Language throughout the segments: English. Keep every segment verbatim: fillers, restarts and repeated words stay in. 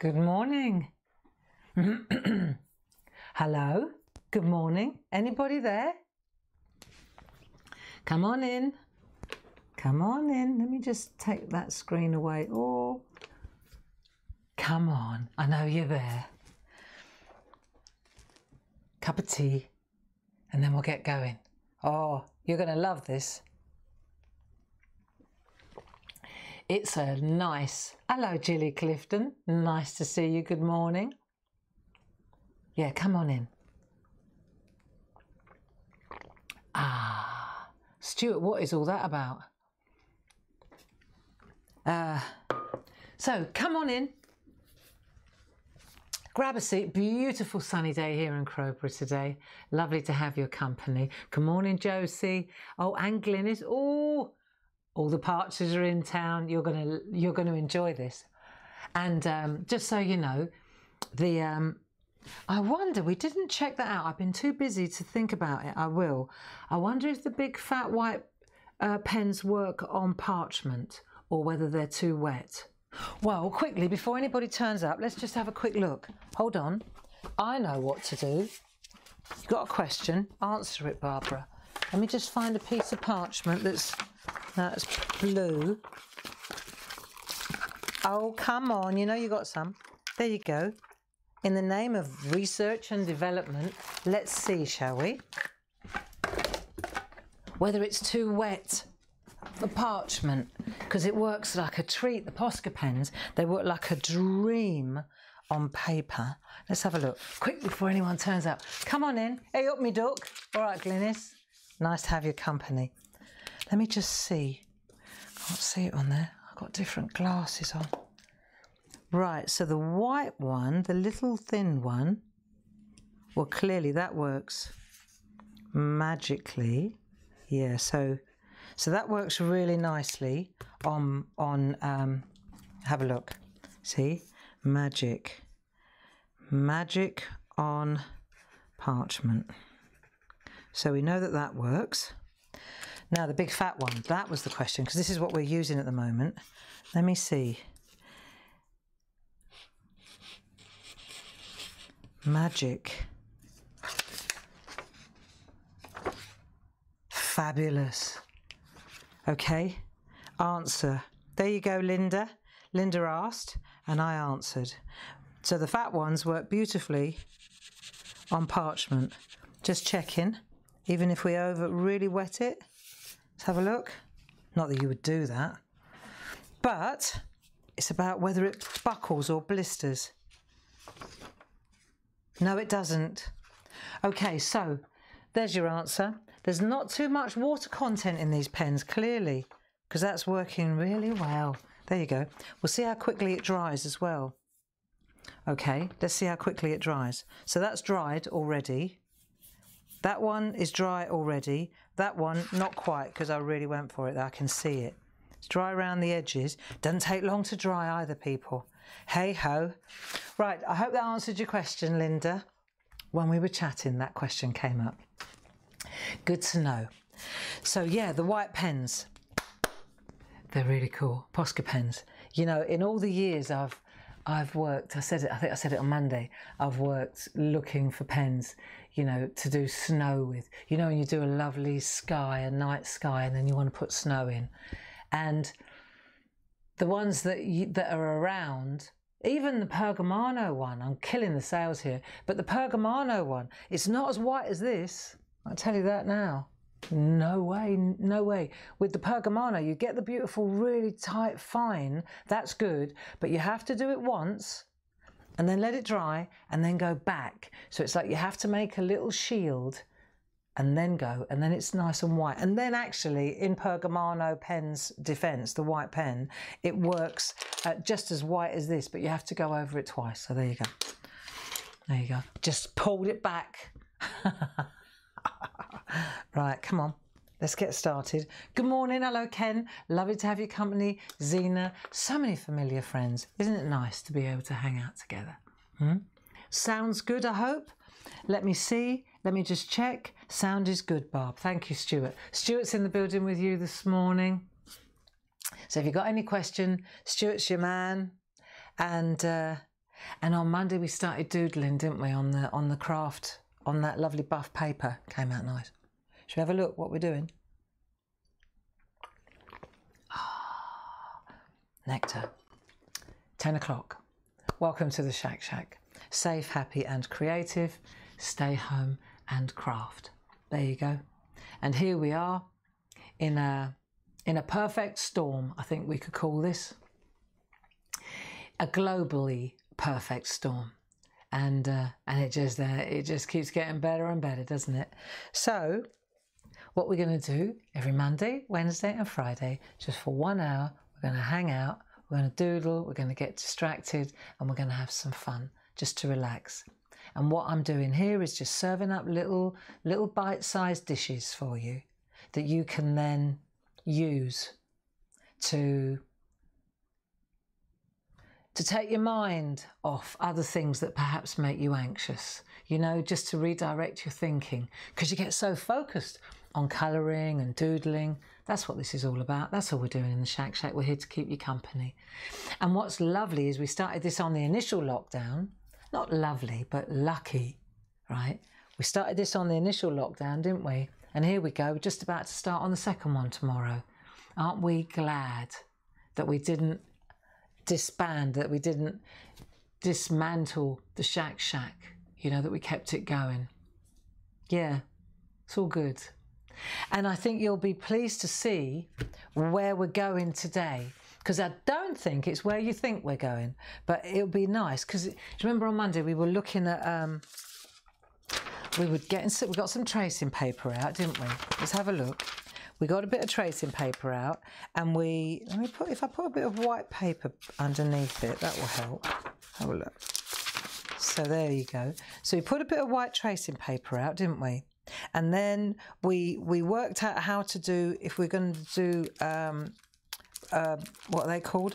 Good morning. Hello. Good morning. Anybody there? Come on in. Come on in. Let me just take that screen away. Oh, come on. I know you're there. Cup of tea and then we'll get going. Oh, you're going to love this. It's a nice... Hello, Jilly Clifton. Nice to see you. Good morning. Yeah, come on in. Ah, Stuart, what is all that about? Uh, so, come on in. Grab a seat. Beautiful sunny day here in Crowborough today. Lovely to have your company. Good morning, Josie. Oh, and Glynis. Oh... All the partridges are in town. You're gonna you're gonna enjoy this, and um, just so you know, the um, I wonder we didn't check that out. I've been too busy to think about it. I will. I wonder if the big fat white uh, pens work on parchment or whether they're too wet. Well, quickly before anybody turns up, let's just have a quick look. Hold on, I know what to do. You've got a question? Answer it, Barbara. Let me just find a piece of parchment that's. That's blue. Oh, come on. You know you got some. There you go. In the name of research and development, let's see, shall we? Whether it's too wet, the parchment, because it works like a treat. The Posca pens, they work like a dream on paper. Let's have a look. Quick before anyone turns up. Come on in. Hey, up me duck. All right, Glynis. Nice to have your company. Let me just see. Can't see it on there. I've got different glasses on. Right, so the white one, the little thin one, well, clearly that works magically. Yeah, so so that works really nicely on, on um, have a look. See? Magic. Magic on parchment. So we know that that works. Now, the big fat one, that was the question, because this is what we're using at the moment. Let me see. Magic. Fabulous. Okay, answer. There you go, Linda. Linda asked, and I answered. So the fat ones work beautifully on parchment. Just checking, even if we over really wet it. Let's have a look. Not that you would do that, but it's about whether it buckles or blisters. No, it doesn't. Okay, so there's your answer. There's not too much water content in these pens, clearly, because that's working really well. There you go. We'll see how quickly it dries as well. Okay, let's see how quickly it dries. So that's dried already. That one is dry already. That one, not quite, because I really went for it. I can see it. It's dry around the edges. Doesn't take long to dry either, people. Hey ho. Right, I hope that answered your question, Linda. When we were chatting, that question came up. Good to know. So yeah, the white pens. They're really cool. Posca pens. You know, in all the years I've I've worked, I said it, I think I said it on Monday, I've worked looking for pens, you know, to do snow with. You know, when you do a lovely sky, a night sky, and then you want to put snow in. And the ones that, you, that are around, even the Pergamano one, I'm killing the sales here, but the Pergamano one, it's not as white as this. I'll tell you that now. No way, no way. With the Pergamano, you get the beautiful, really tight, fine. That's good, but you have to do it once and then let it dry and then go back. So it's like you have to make a little shield and then go, and then it's nice and white. And then actually, in Pergamano pen's defense, the white pen, it works uh, just as white as this, but you have to go over it twice. So there you go. There you go. Just pulled it back. Right, come on, let's get started. Good morning, hello Ken, lovely to have your company. Zena, so many familiar friends. Isn't it nice to be able to hang out together? Hmm? Sounds good, I hope. Let me see, let me just check. Sound is good, Barb. Thank you, Stuart. Stuart's in the building with you this morning. So if you've got any question, Stuart's your man. And uh, And on Monday we started doodling, didn't we, on the on the craft, on that lovely buff paper. Came out nice. Should we have a look what we're doing? Ah, oh, nectar. ten o'clock. Welcome to the Shack Shack. Safe, happy and creative. Stay home and craft. There you go. And here we are in a, in a perfect storm, I think we could call this. A globally perfect storm. And uh, and it just uh, it just keeps getting better and better, doesn't it? So what we're going to do every Monday, Wednesday and Friday, just for one hour, we're going to hang out, we're going to doodle, we're going to get distracted, and we're going to have some fun just to relax. And what I'm doing here is just serving up little little bite-sized dishes for you that you can then use to to take your mind off other things that perhaps make you anxious, you know, just to redirect your thinking, because you get so focused on colouring and doodling. That's what this is all about. That's all we're doing in the Shack Shack. We're here to keep you company. And what's lovely is we started this on the initial lockdown. Not lovely, but lucky, right? We started this on the initial lockdown, didn't we? And here we go. We're just about to start on the second one tomorrow. Aren't we glad that we didn't disband, that we didn't dismantle the Shack Shack, you know, that we kept it going. Yeah, it's all good. And I think you'll be pleased to see where we're going today, because I don't think it's where you think we're going, but it'll be nice, because remember on Monday we were looking at, um, we were getting, we got some tracing paper out, didn't we? Let's have a look. We got a bit of tracing paper out, and we, let me put, if I put a bit of white paper underneath it, that will help. Have a look. So there you go. So we put a bit of white tracing paper out, didn't we? And then we we worked out how to do, if we're going to do, um, uh, what are they called?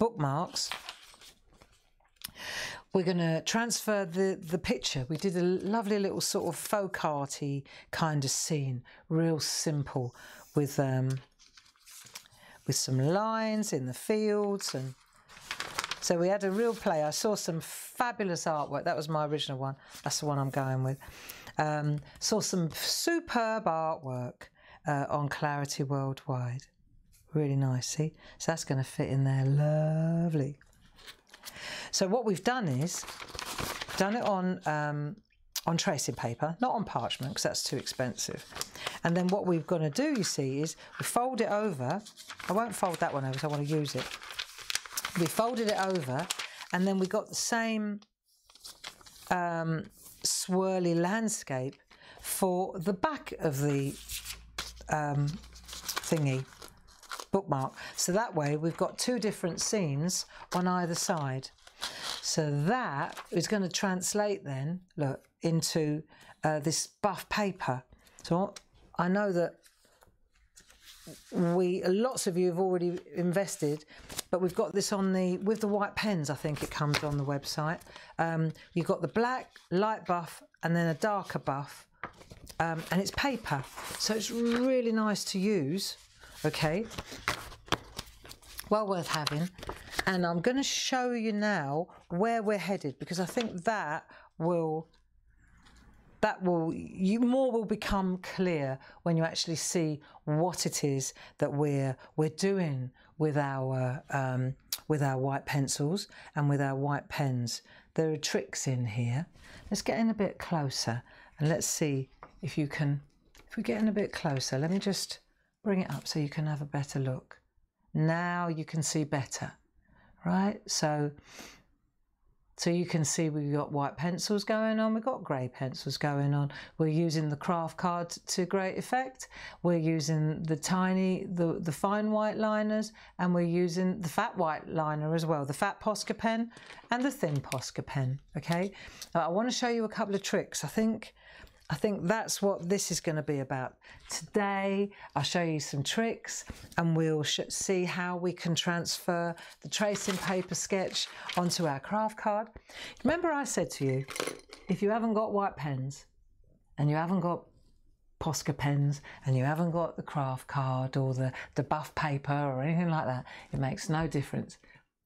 Bookmarks. We're going to transfer the, the picture. We did a lovely little sort of folk arty kind of scene, real simple, with um, with some lines in the fields. And so we had a real play. I saw some fabulous artwork. That was my original one. That's the one I'm going with. Um, saw some superb artwork uh, on Clarity Worldwide. Really nice, see? So that's going to fit in there. Lovely. So what we've done is done it on um, on tracing paper, not on parchment, because that's too expensive. And then what we're going to do, you see, is we fold it over. I won't fold that one over, because I want to use it. We folded it over, and then we got the same um, swirly landscape for the back of the um, thingy. Bookmark. So that way we've got two different scenes on either side. So that is going to translate then, look, into uh, this buff paper. So I know that we, lots of you have already invested, but we've got this on the, with the white pens, I think it comes on the website. Um, you've got the black, light buff, and then a darker buff, um, and it's paper. So it's really nice to use. Okay, well worth having. And I'm going to show you now where we're headed, because I think that will, that will, you more will become clear when you actually see what it is that we're we're doing with our um, with our white pencils and with our white pens. There are tricks in here. Let's get in a bit closer and let's see if you can. If we get in a bit closer, let me just bring it up so you can have a better look. Now you can see better, right? So, so you can see we've got white pencils going on, we've got grey pencils going on. We're using the craft card to great effect. We're using the tiny, the, the fine white liners, and we're using the fat white liner as well, the fat Posca pen and the thin Posca pen, okay? Now I want to show you a couple of tricks. I think I think that's what this is going to be about. Today, I'll show you some tricks, and we'll sh see how we can transfer the tracing paper sketch onto our craft card. Remember I said to you, if you haven't got white pens and you haven't got Posca pens and you haven't got the craft card or the, the buff paper or anything like that, it makes no difference.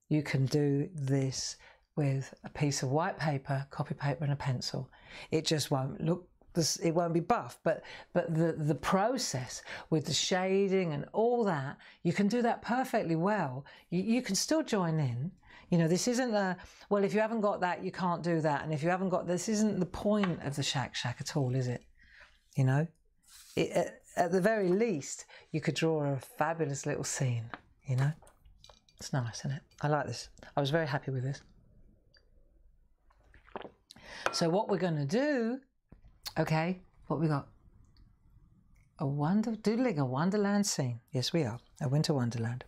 You can do this with a piece of white paper, copy paper and a pencil. It just won't look, it won't be buff, but but the, the process with the shading and all that, you can do that perfectly well. You, you can still join in. You know, this isn't a, well, if you haven't got that, you can't do that. And if you haven't got, this isn't the point of the Shack Shack at all, is it? You know, it, at, at the very least, you could draw a fabulous little scene, you know. It's nice, isn't it? I like this. I was very happy with this. So what we're going to do, okay, what we got? A wonder, doodling a wonderland scene. Yes, we are. A winter wonderland.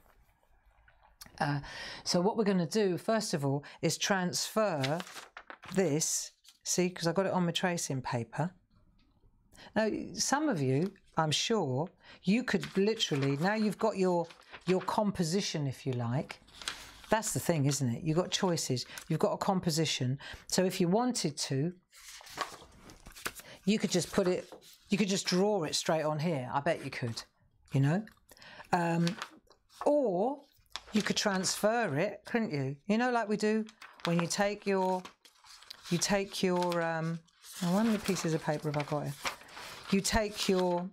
Uh, so what we're going to do, first of all, is transfer this. See, because I got it on my tracing paper. Now, some of you, I'm sure, you could literally, now you've got your, your composition, if you like. That's the thing, isn't it? You've got choices. You've got a composition. So if you wanted to, you could just put it, you could just draw it straight on here. I bet you could, you know? Um, or you could transfer it, couldn't you? You know, like we do when you take your, you take your, um, oh, how many pieces of paper have I got here? You take your,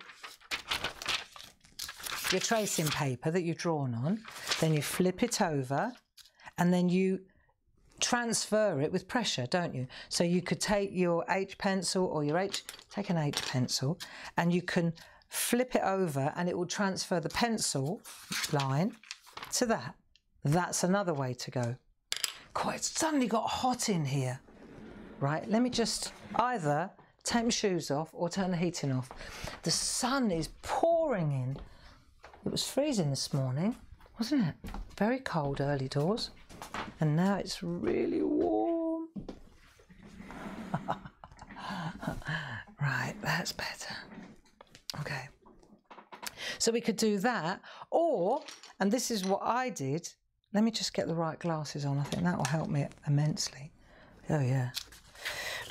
your tracing paper that you've drawn on, then you flip it over and then you transfer it with pressure, don't you? So you could take your H pencil or your H, take an H pencil and you can flip it over and it will transfer the pencil line to that. That's another way to go. Quite, it's suddenly got hot in here. Right, let me just either take my shoes off or turn the heating off. The sun is pouring in. It was freezing this morning, wasn't it? Very cold early doors. And now it's really warm. Right, that's better. Okay. So we could do that, or, and this is what I did. Let me just get the right glasses on. I think that will help me immensely. Oh, yeah.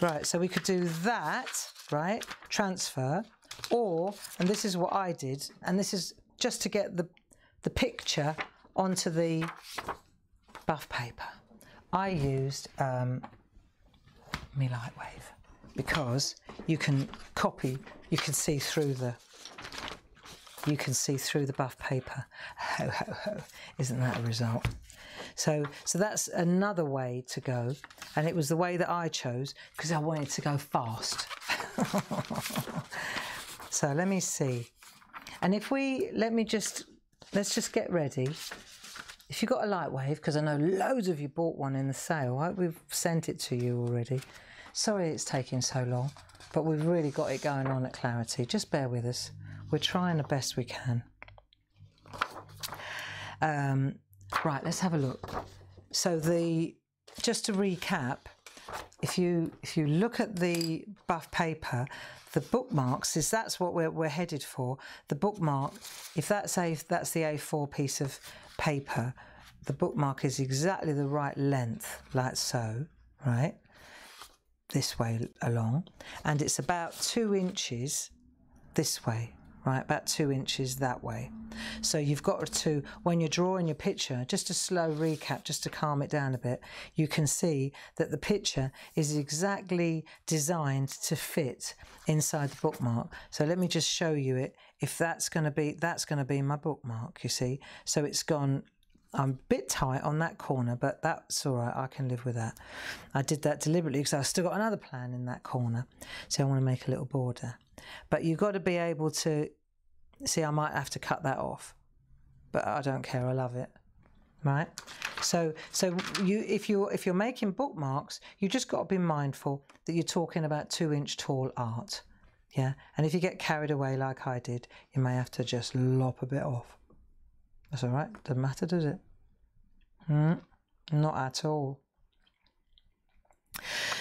Right, so we could do that, right? Transfer, or, and this is what I did, and this is just to get the, the picture onto the buff paper. I used um, me Lightwave because you can copy, you can see through the, you can see through the buff paper. Ho, ho, ho. Isn't that a result? So, so that's another way to go. And it was the way that I chose because I wanted to go fast. So let me see. And if we, let me just, let's just get ready. If you've got a Lightwave, because I know loads of you bought one in the sale. I hope we've sent it to you already. Sorry it's taking so long, but we've really got it going on at Clarity. Just bear with us. We're trying the best we can. Um, right, let's have a look. So the, just to recap, if you if you look at the buff paper, the bookmarks is that's what we're we're headed for. The bookmark, if that's a if that's the A four piece of paper, the bookmark is exactly the right length, like so, right? This way along, and it's about two inches this way. Right, about two inches that way. So you've got to, when you're drawing your picture, just a slow recap, just to calm it down a bit, you can see that the picture is exactly designed to fit inside the bookmark. So let me just show you it. If that's going to be, that's going to be my bookmark, you see. So it's gone, I'm a bit tight on that corner, but that's all right, I can live with that. I did that deliberately because I've still got another plan in that corner. So I want to make a little border. But you've got to be able to, see I might have to cut that off, but I don't care, I love it, right? So so you if you're, if you're making bookmarks, you just got to be mindful that you're talking about two inch tall art, yeah? And if you get carried away like I did, you may have to just lop a bit off. That's all right, doesn't matter, does it? Mm, not at all.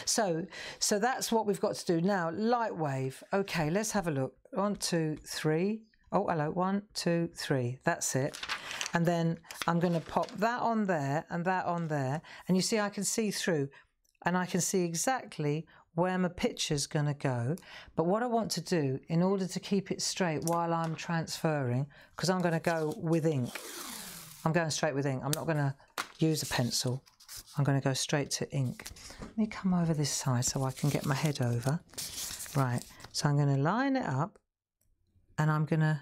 So, so that's what we've got to do now. Lightwave. Okay, let's have a look. One, two, three. Oh, hello. One, two, three. That's it. And then I'm going to pop that on there and that on there. And you see, I can see through and I can see exactly where my picture's going to go. But what I want to do in order to keep it straight while I'm transferring, because I'm going to go with ink. I'm going straight with ink. I'm not going to use a pencil. I'm going to go straight to ink. Let me come over this side so I can get my head over. Right, so I'm going to line it up and I'm going to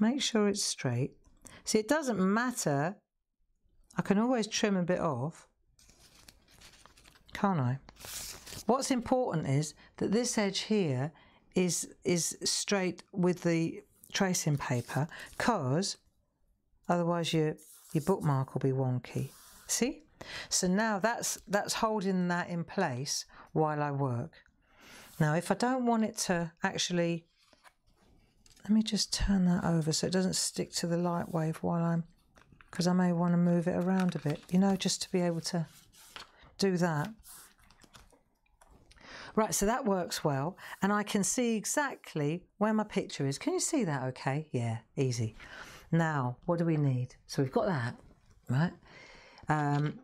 make sure it's straight. See, it doesn't matter. I can always trim a bit off, can't I? What's important is that this edge here is, is straight with the tracing paper, because otherwise your, your bookmark will be wonky. See? So now that's, that's holding that in place while I work. Now, if I don't want it to actually... Let me just turn that over so it doesn't stick to the light wave while I'm... because I may want to move it around a bit, you know, just to be able to do that. Right, so that works well, and I can see exactly where my picture is. Can you see that okay? Yeah, easy. Now, what do we need? So we've got that, right? Um,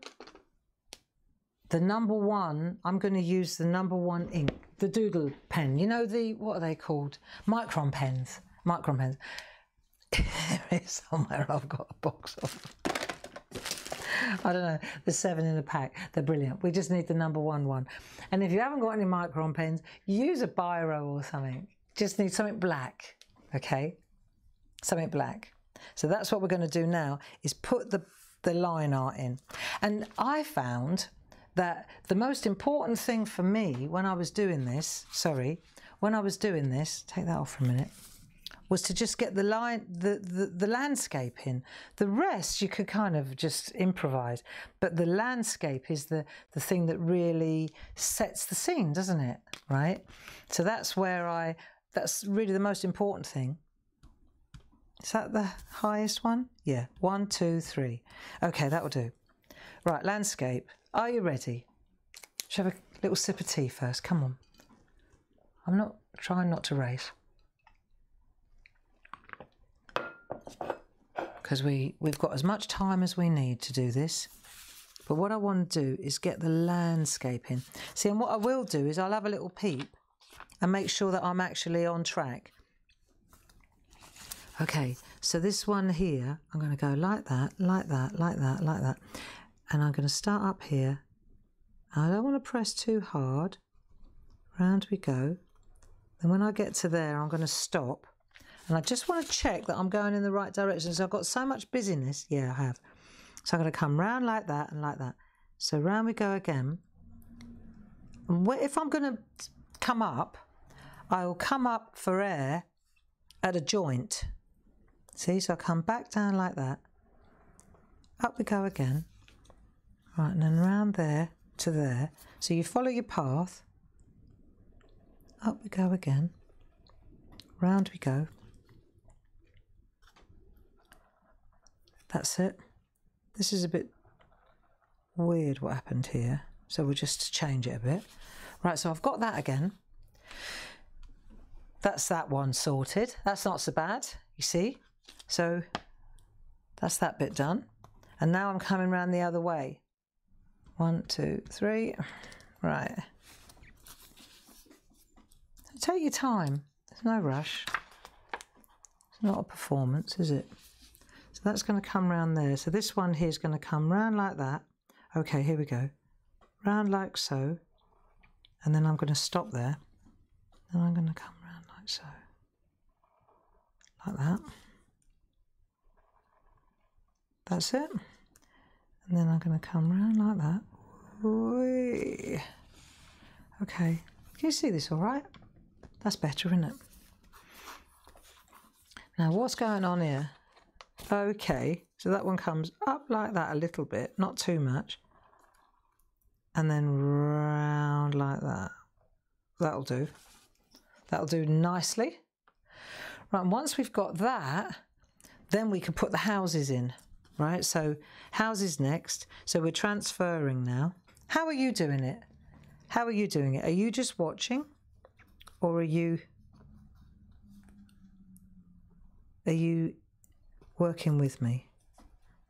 the number one, I'm going to use the number one ink, the doodle pen. You know the, what are they called? Micron pens. Micron pens. There is somewhere I've got a box of. I don't know, the seven in a pack, they're brilliant. We just need the number one one. And if you haven't got any Micron pens, use a biro or something. Just need something black, okay? Something black. So that's what we're going to do now, is put the, the line art in. And I found that the most important thing for me when I was doing this, sorry, when I was doing this, take that off for a minute, was to just get the line, the, the, the landscape in. The rest you could kind of just improvise, but the landscape is the, the thing that really sets the scene, doesn't it? Right? So that's where I, that's really the most important thing. Is that the highest one? Yeah, one, two, three. Okay, that will do. Right, landscape. Are you ready? Should have a little sip of tea first, come on. I'm not, trying not to race. Because we, we've got as much time as we need to do this. But what I want to do is get the landscape in. See, and what I will do is I'll have a little peep and make sure that I'm actually on track. Okay, so this one here, I'm going to go like that, like that, like that, like that. And I'm going to start up here. I don't want to press too hard. Round we go. Then when I get to there, I'm going to stop. And I just want to check that I'm going in the right direction. So I've got so much busyness. Yeah, I have. So I'm going to come round like that and like that. So round we go again. And if I'm going to come up, I will come up for air at a joint. See, so I come back down like that. Up we go again. Right, and then round there to there. So you follow your path. Up we go again. Round we go. That's it. This is a bit weird what happened here. So we'll just change it a bit. Right, so I've got that again. That's that one sorted. That's not so bad, you see. So that's that bit done. And now I'm coming round the other way. One, two, three. Right. So take your time. There's no rush. It's not a performance, is it? So that's going to come round there. So this one here is going to come round like that. Okay, here we go. Round like so. And then I'm going to stop there. Then I'm going to come round like so. Like that. That's it. And then I'm going to come round like that. Whee. Okay. Can you see this all right? That's better, isn't it? Now, what's going on here? Okay, so that one comes up like that a little bit, not too much, and then round like that. That'll do. That'll do nicely. Right, and once we've got that, then we can put the houses in, right? So houses next. So we're transferring now. How are you doing it? How are you doing it? Are you just watching, or are you are you working with me?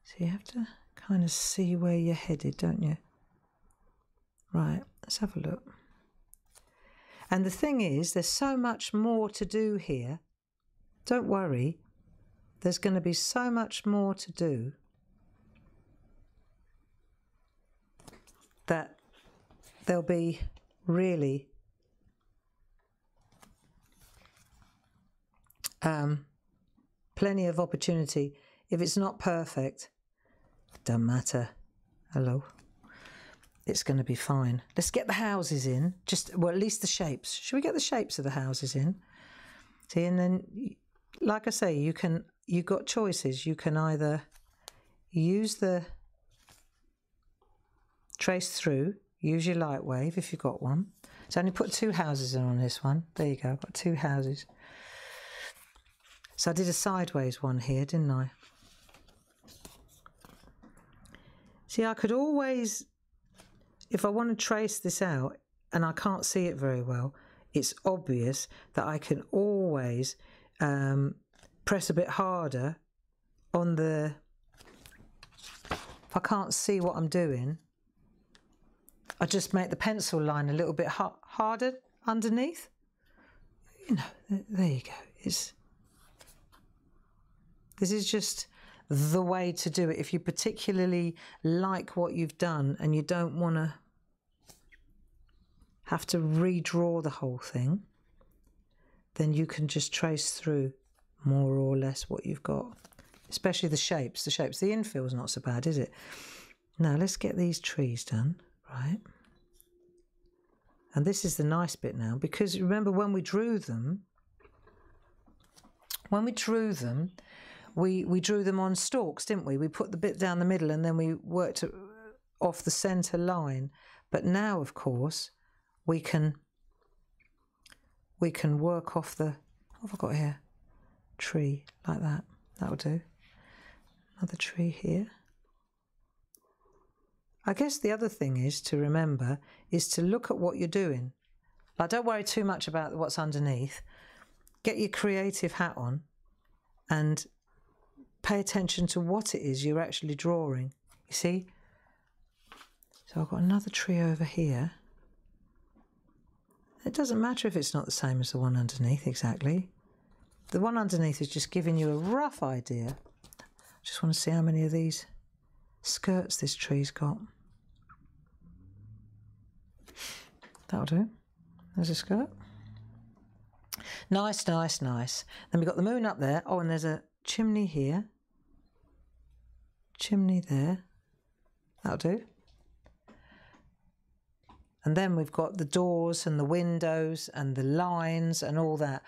So you have to kind of see where you're headed, don't you? Right, let's have a look. And the thing is, there's so much more to do here. Don't worry. There's going to be so much more to do. that there'll be really um, plenty of opportunity. If it's not perfect, it doesn't matter. Hello. It's going to be fine. Let's get the houses in. Just, well, at least the shapes. Should we get the shapes of the houses in? See, and then, like I say, you can, you've got choices. You can either use the trace through, use your light wave if you've got one. So I only put two houses in on this one. There you go, I've got two houses. So I did a sideways one here, didn't I? See, I could always... If I want to trace this out and I can't see it very well, it's obvious that I can always um, press a bit harder on the... If I can't see what I'm doing, I just make the pencil line a little bit ha harder underneath. You know, th there you go. It's, this is just... the way to do it if you particularly like what you've done and you don't want to have to redraw the whole thing, then you can just trace through more or less what you've got, especially the shapes. The shapes, the infill's not so bad, is it? Now let's get these trees done, right? And this is the nice bit now, because remember when we drew them, when we drew them, We, we drew them on stalks, didn't we? We put the bit down the middle and then we worked off the centre line. But now, of course, we can we can work off the... What have I got here? Tree, like that. That'll do. Another tree here. I guess the other thing is to remember is to look at what you're doing. Like, don't worry too much about what's underneath. Get your creative hat on and... pay attention to what it is you're actually drawing, you see? So I've got another tree over here. It doesn't matter if it's not the same as the one underneath, exactly. The one underneath is just giving you a rough idea. Just want to see how many of these skirts this tree's got. That'll do. There's a skirt. Nice, nice, nice. Then we've got the moon up there. Oh, and there's a chimney here, chimney there, that'll do. And then we've got the doors and the windows and the lines and all that.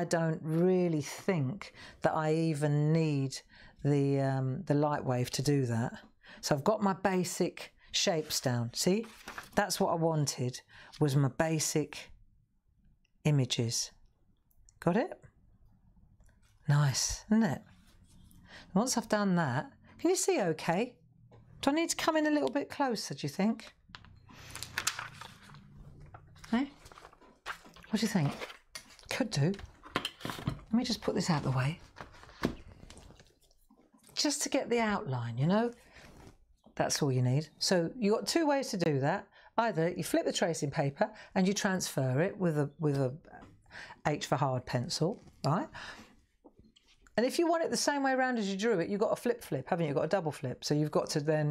I don't really think that I even need the, um, the light wave to do that. So I've got my basic shapes down, see? That's what I wanted, was my basic images. Got it? Nice, isn't it? Once I've done that, can you see okay? Do I need to come in a little bit closer, do you think? Eh? What do you think? Could do. Let me just put this out of the way. Just to get the outline, you know? That's all you need. So you've got two ways to do that. Either you flip the tracing paper and you transfer it with a, with a H for hard pencil, right? And if you want it the same way around as you drew it, you've got a flip flip, haven't you? You've got a double flip. So you've got to then,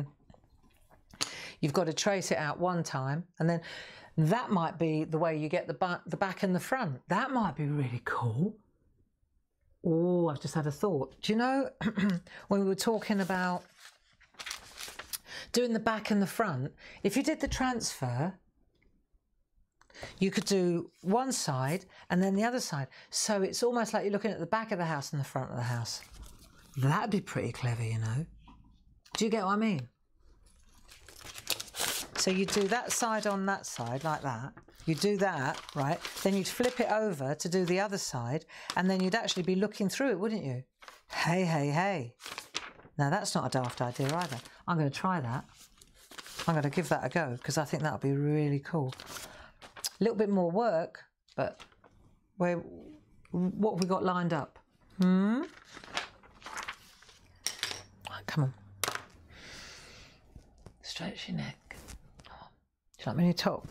you've got to trace it out one time. And then that might be the way you get the back, the back and the front. That might be really cool. Oh, I've just had a thought. Do you know, when we were talking about doing the back and the front, if you did the transfer, you could do one side and then the other side. So it's almost like you're looking at the back of the house and the front of the house. That'd be pretty clever, you know. Do you get what I mean? So you do that side on that side, like that. You do that, right? Then you'd flip it over to do the other side, and then you'd actually be looking through it, wouldn't you? Hey, hey, hey. Now, that's not a daft idea either. I'm going to try that. I'm going to give that a go, because I think that'll be really cool. A little bit more work, but where, what have we got lined up? Hmm? Right, come on. Stretch your neck. Come on. Do you like my new top?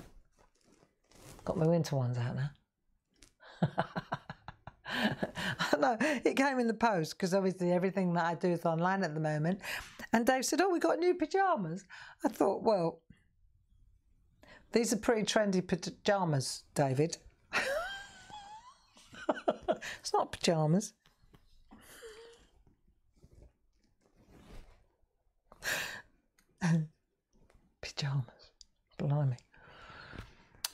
Got my winter ones out now. I know, it came in the post, because obviously everything that I do is online at the moment. And Dave said, oh, we got new pyjamas. I thought, well, These are pretty trendy pajamas, David. It's not pajamas. Pajamas. Blimey.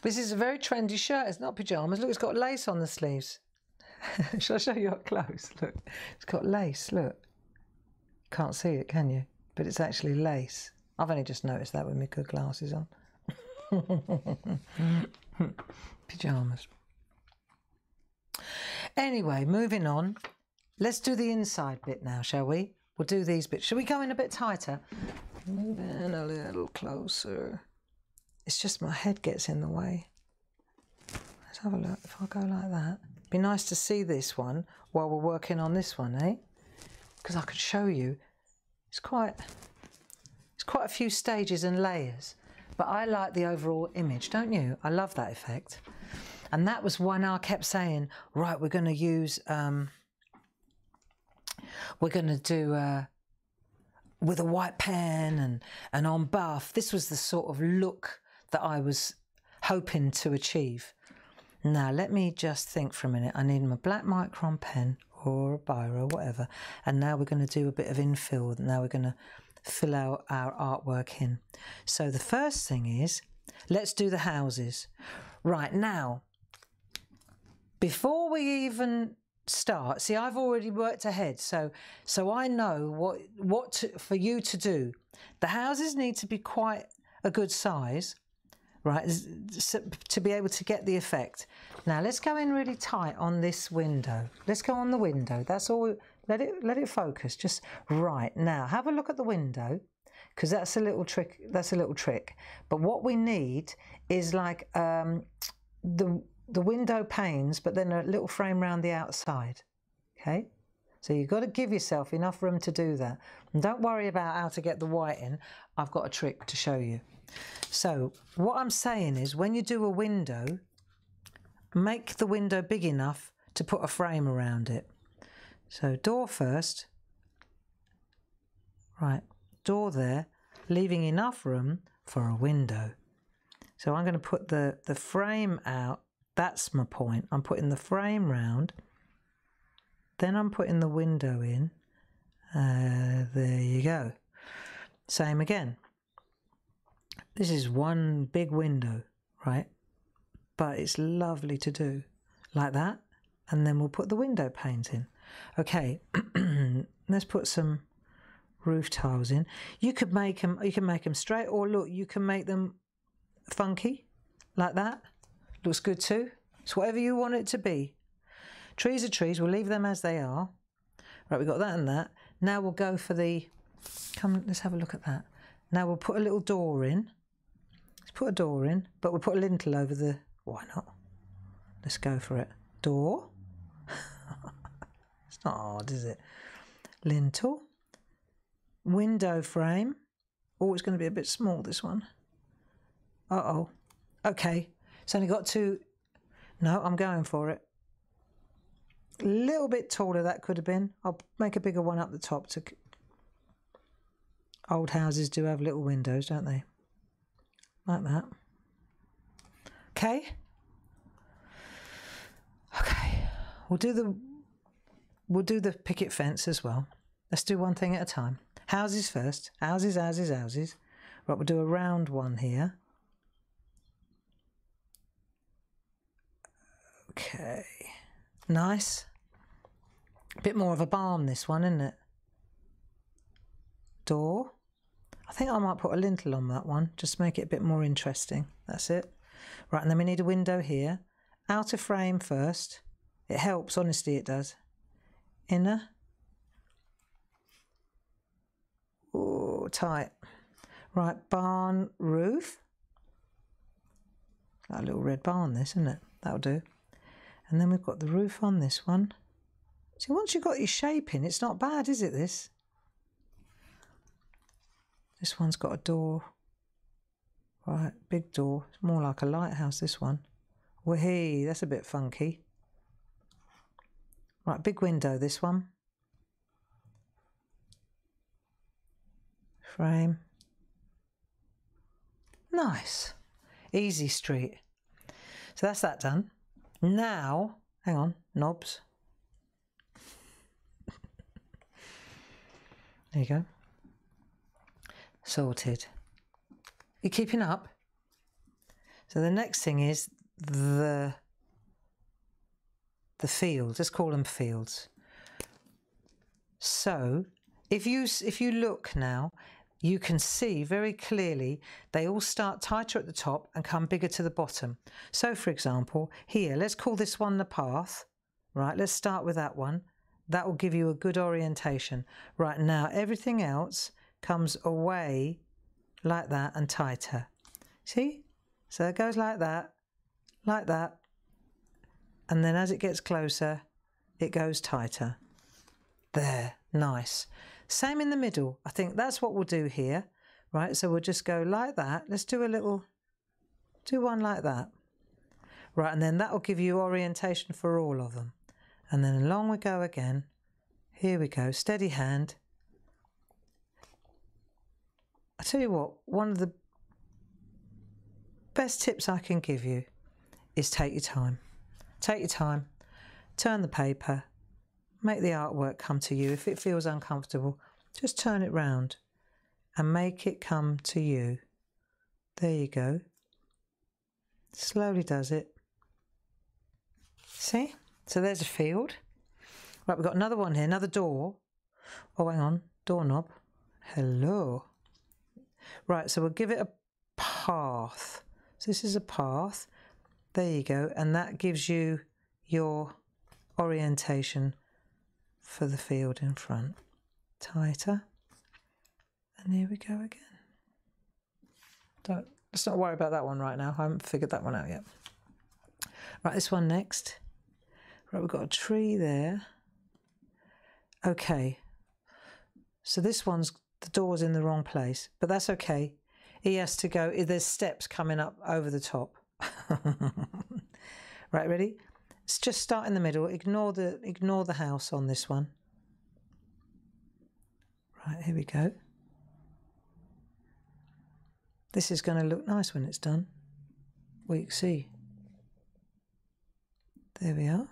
This is a very trendy shirt. It's not pajamas. Look, it's got lace on the sleeves. Shall I show you up close? Look, it's got lace. Look. Can't see it, can you? But it's actually lace. I've only just noticed that with my good glasses on. Pajamas. Anyway, moving on. Let's do the inside bit now, shall we? We'll do these bits. Shall we go in a bit tighter? Move in a little closer. It's just my head gets in the way. Let's have a look. If I go like that, it'd be nice to see this one while we're working on this one, eh? Because I could show you. It's quite, it's quite a few stages and layers. But I like the overall image, don't you? I love that effect. And that was one I kept saying, right, we're going to use, um, we're going to do uh, with a white pen and, and on buff. This was the sort of look that I was hoping to achieve. Now, let me just think for a minute. I need my black Micron pen or a biro or whatever. And now we're going to do a bit of infill. Now we're going to fill out our artwork in. So the first thing is, let's do the houses. Right now, before we even start, see, I've already worked ahead, so so I know what what to, for you to do. The houses need to be quite a good size, right, to be able to get the effect. Now let's go in really tight on this window. Let's go on the window. That's all. We, let it let it focus. Just right now. Have a look at the window, because that's a little trick. That's a little trick. But what we need is like um, the the window panes, but then a little frame round the outside. Okay. So you've got to give yourself enough room to do that. And don't worry about how to get the white in. I've got a trick to show you. So what I'm saying is, when you do a window, make the window big enough to put a frame around it. So door first, right, door there, leaving enough room for a window. So I'm going to put the, the frame out. That's my point. I'm putting the frame round. Then I'm putting the window in. Uh, there you go. Same again. This is one big window, right? But it's lovely to do like that. And then we'll put the window panes in. Okay, let's put some roof tiles in. You could make them, you can make them straight, or look, you can make them funky like that. Looks good too. It's whatever you want it to be. Trees are trees. We'll leave them as they are. Right, we've got that and that. Now we'll go for the... Come, let's have a look at that. Now we'll put a little door in. Let's put a door in, but we'll put a lintel over the... Why not? Let's go for it. Door. It's not hard, is it? Lintel. Window frame. Oh, it's going to be a bit small, this one. Uh-oh. Okay. It's only got two... No, I'm going for it. A little bit taller, that could have been. I'll make a bigger one up the top to... Old houses do have little windows, don't they? Like that. Okay. Okay. We'll do the we'll do the picket fence as well. Let's do one thing at a time. Houses first. Houses, houses, houses. Right, we'll do a round one here. Okay. Nice. A bit more of a barn this one, isn't it? Door. I think I might put a lintel on that one, just to make it a bit more interesting. That's it. Right, and then we need a window here. Outer frame first. It helps, honestly it does. Inner. Oh, tight. Right, barn roof. That little red barn, this, isn't it? That'll do. And then we've got the roof on this one. See, once you've got your shape in, it's not bad, is it, this? This one's got a door. Right, big door. It's more like a lighthouse, this one. Wahee, that's a bit funky. Right, big window, this one. Frame. Nice. easy street. So that's that done. Now, hang on, knobs. There you go. Sorted. You're keeping up? So the next thing is the the fields. Let's call them fields. So if you if you look now, you can see very clearly they all start tighter at the top and come bigger to the bottom. So for example, here, let's call this one the path. Right, let's start with that one. That will give you a good orientation. Right now, everything else comes away like that and tighter. See? So it goes like that, like that. And then as it gets closer, it goes tighter. There, nice. Same in the middle. I think that's what we'll do here, right? So we'll just go like that. Let's do a little, do one like that. Right, and then that will give you orientation for all of them. And then along we go again. Here we go, steady hand. I tell you what, one of the best tips I can give you is take your time. Take your time, turn the paper, make the artwork come to you. If it feels uncomfortable, just turn it round and make it come to you. There you go. Slowly does it. See? So there's a field. Right, we've got another one here, another door. Oh, hang on, doorknob. Hello. Right, so we'll give it a path. So this is a path. There you go. And that gives you your orientation for the field in front. Tighter. And here we go again. Don't, let's not worry about that one right now. I haven't figured that one out yet. Right, this one next. Right, we've got a tree there. Okay. So this one's, the door's in the wrong place, but that's okay. He has to go, there's steps coming up over the top. Right, ready? Let's just start in the middle. Ignore the ignore the house on this one. Right, here we go. This is going to look nice when it's done. Well, you can see. There we are.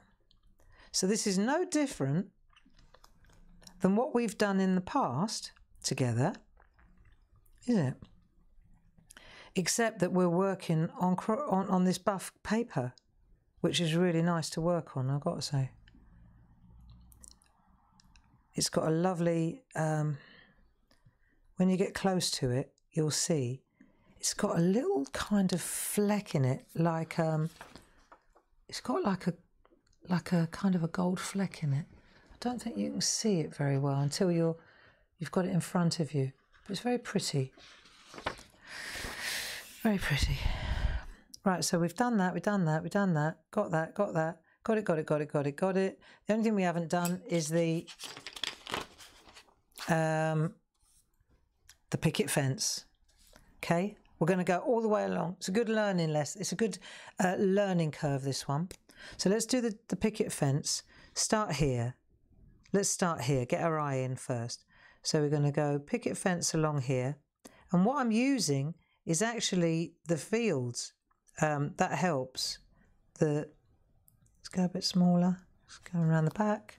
So this is no different than what we've done in the past together, is it? Except that we're working on, on, on this buff paper, which is really nice to work on, I've got to say. It's got a lovely, um, when you get close to it, you'll see, it's got a little kind of fleck in it, like, um, it's got like a, like a kind of a gold fleck in it. I don't think you can see it very well until you're, you've got it in front of you. But it's very pretty. Very pretty. Right, so we've done that, we've done that, we've done that, got that, got that, got it, got it, got it, got it, got it. The only thing we haven't done is the um, the picket fence. Okay, we're going to go all the way along. It's a good learning lesson. It's a good uh, learning curve, this one. So let's do the, the picket fence. Start here. Let's start here. Get our eye in first. So we're going to go picket fence along here. And what I'm using is actually the fields. Um, that helps. The, let's go a bit smaller. Let's go around the back.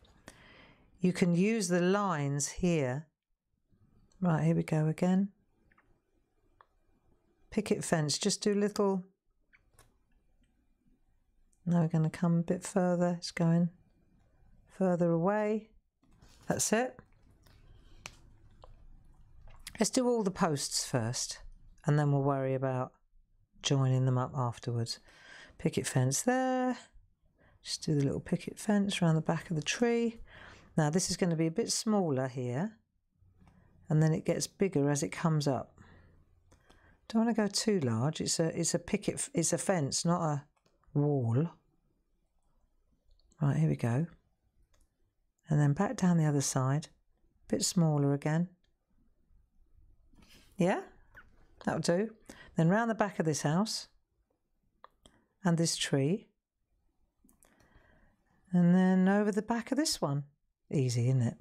You can use the lines here. Right, here we go again. Picket fence. Just do little. Now we're going to come a bit further. It's going further away. That's it. Let's do all the posts first. And then we'll worry about joining them up afterwards. Picket fence there. Just do the little picket fence around the back of the tree. Now this is going to be a bit smaller here. And then it gets bigger as it comes up. Don't want to go too large. It's a it's a picket it's a fence, not a wall. Right, here we go. And then back down the other side. A bit smaller again. Yeah? That'll do. Then round the back of this house and this tree. And then over the back of this one. Easy, isn't it?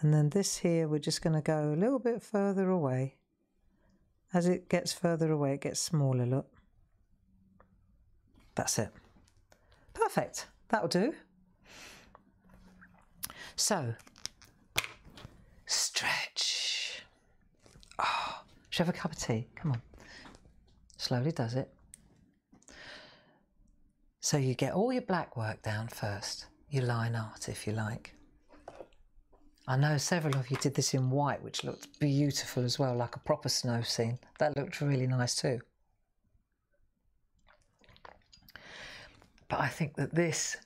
And then this here, we're just going to go a little bit further away. As it gets further away, it gets smaller, look. That's it. Perfect. That'll do. So, stretch. Oh, should I have a cup of tea? Come on. Slowly does it. So you get all your black work down first. Your line art, if you like. I know several of you did this in white, which looked beautiful as well, like a proper snow scene. That looked really nice too. But I think that this,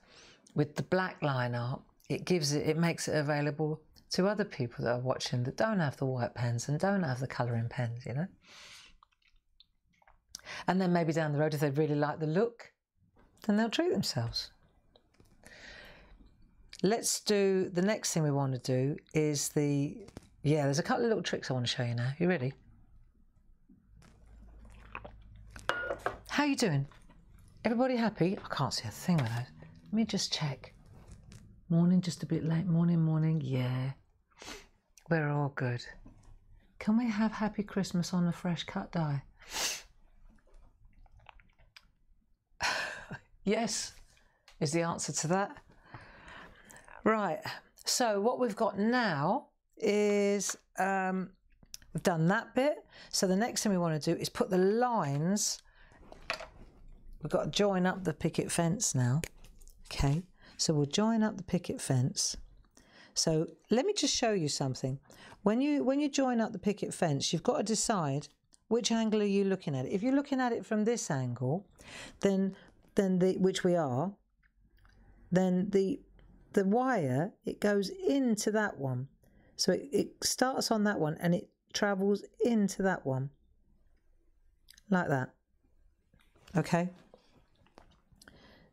with the black line art, it gives it, it makes it available to other people that are watching that don't have the white pens and don't have the colouring pens, you know. And then maybe down the road, if they really like the look, then they'll treat themselves. Let's do, the next thing we want to do is the, yeah, there's a couple of little tricks I want to show you now. You ready? How you doing? Everybody happy? I can't see a thing with those. Let me just check. Morning, just a bit late. Morning, morning. Yeah. We're all good. Can we have Happy Christmas on a fresh cut die? Yes, is the answer to that. Right, so what we've got now is um, we've done that bit. So the next thing we want to do is put the lines. We've got to join up the picket fence now. Okay, so we'll join up the picket fence. So let me just show you something. When you, when you join up the picket fence, you've got to decide which angle are you looking at it. If you're looking at it from this angle, then, then the, which we are, then the... the wire, it goes into that one. So it, it starts on that one and it travels into that one. Like that. Okay.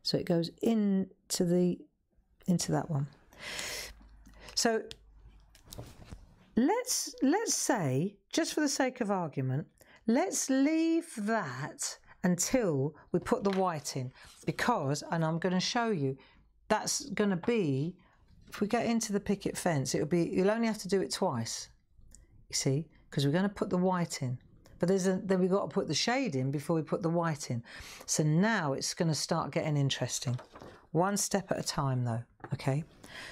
So it goes into the, into that one. So let's, let's say, just for the sake of argument, let's leave that until we put the white in. Because, and I'm going to show you, that's going to be, if we get into the picket fence, it'll be, you'll only have to do it twice, you see, because we're going to put the white in. But there's a, then we've got to put the shade in before we put the white in. So now it's going to start getting interesting. One step at a time though, okay?